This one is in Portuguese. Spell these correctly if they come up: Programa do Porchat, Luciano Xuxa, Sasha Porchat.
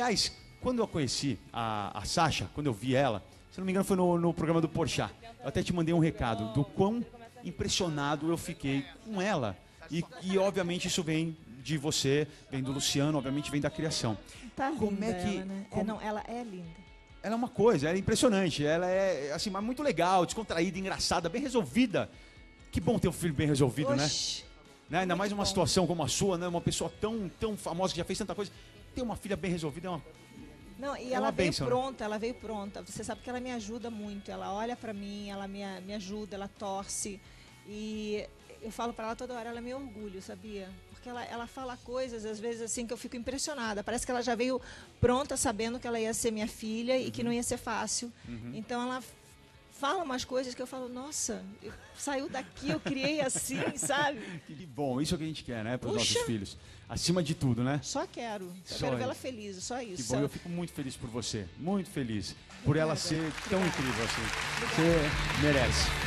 Aliás, quando eu conheci a Sasha, quando eu vi ela, se não me engano foi no programa do Porchat, eu até te mandei um recado do quão impressionado eu fiquei com ela. E obviamente isso vem de você, vem do Luciano, obviamente vem da criação. Tá linda. Como é que ela, né? Ela é linda. Ela é uma coisa, ela é impressionante, ela é assim, mas muito legal, descontraída, engraçada, bem resolvida. Que bom ter um filho bem resolvido, Oxi. Né? Ainda mais uma situação como a sua, né? Uma pessoa tão famosa que já fez tanta coisa. Ter uma filha bem resolvida é uma... Não, e ela veio pronta, ela veio pronta. Você sabe que ela me ajuda muito, ela olha pra mim, ela me ajuda, ela torce. E eu falo pra ela toda hora, ela me orgulha, sabia? Porque ela fala coisas, às vezes, assim, que eu fico impressionada. Parece que ela já veio pronta sabendo que ela ia ser minha filha e que não ia ser fácil. Então ela fala umas coisas que eu falo, nossa, saiu daqui, eu criei assim, sabe? Que bom, isso é o que a gente quer, né, para os nossos filhos. Acima de tudo, né? Só quero ver ela feliz, só isso. Que bom, eu fico muito feliz por você, muito feliz. Por ela ser tão incrível assim. Obrigada. Você merece.